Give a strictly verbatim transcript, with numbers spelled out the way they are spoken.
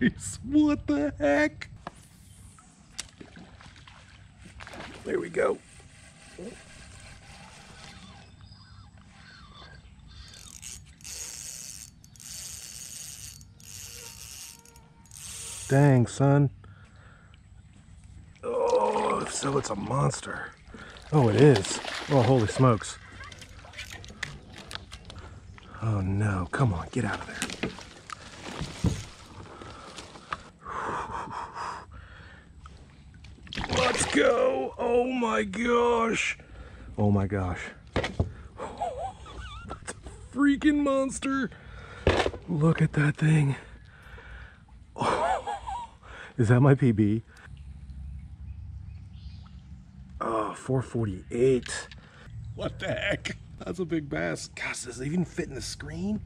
Guys, what the heck? There we go. Dang, son. Oh, so it's a monster. Oh, it is. Oh, holy smokes. Oh no, come on, get out of there. Let's go! Oh my gosh! Oh my gosh. That's a freaking monster! Look at that thing. Oh. Is that my P B? Oh, four forty-eight. What the heck? That's a big bass. Gosh, does it even fit in the screen?